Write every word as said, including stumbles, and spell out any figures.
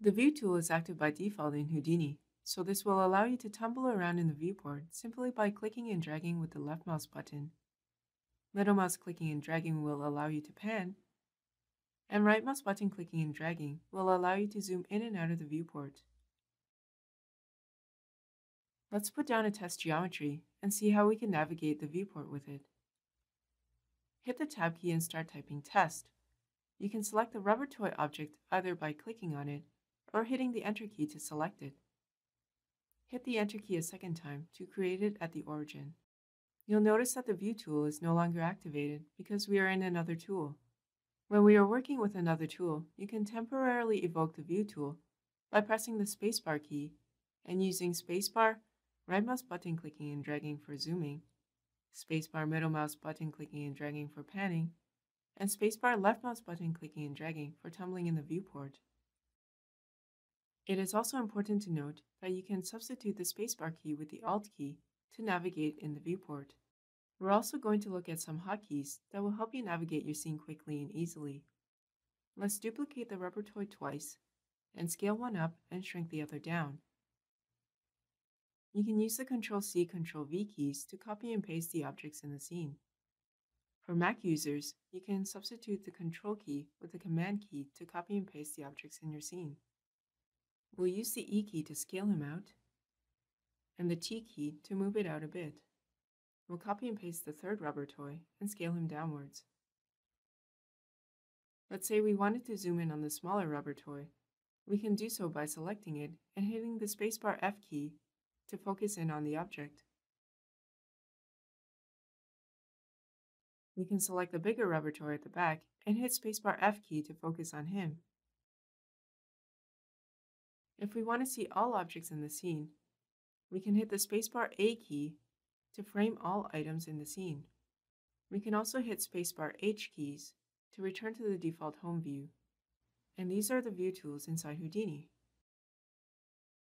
The View tool is active by default in Houdini, so this will allow you to tumble around in the viewport simply by clicking and dragging with the left mouse button. Middle mouse clicking and dragging will allow you to pan, and right mouse button clicking and dragging will allow you to zoom in and out of the viewport. Let's put down a test geometry and see how we can navigate the viewport with it. Hit the Tab key and start typing test. You can select the rubber toy object either by clicking on it or hitting the Enter key to select it. Hit the Enter key a second time to create it at the origin. You'll notice that the View tool is no longer activated because we are in another tool. When we are working with another tool, you can temporarily evoke the View tool by pressing the spacebar key and using spacebar, right mouse button clicking and dragging for zooming, spacebar middle mouse button clicking and dragging for panning, and spacebar left mouse button clicking and dragging for tumbling in the viewport. It is also important to note that you can substitute the spacebar key with the Alt key to navigate in the viewport. We're also going to look at some hotkeys that will help you navigate your scene quickly and easily. Let's duplicate the rubber toy twice and scale one up and shrink the other down. You can use the Control C, Control V keys to copy and paste the objects in the scene. For Mac users, you can substitute the Control key with the Command key to copy and paste the objects in your scene. We'll use the E key to scale him out, and the T key to move it out a bit. We'll copy and paste the third rubber toy and scale him downwards. Let's say we wanted to zoom in on the smaller rubber toy. We can do so by selecting it and hitting the spacebar F key to focus in on the object. We can select the bigger rubber toy at the back and hit spacebar F key to focus on him. If we want to see all objects in the scene, we can hit the spacebar A key to frame all items in the scene. We can also hit spacebar H keys to return to the default home view. And these are the View tools inside Houdini.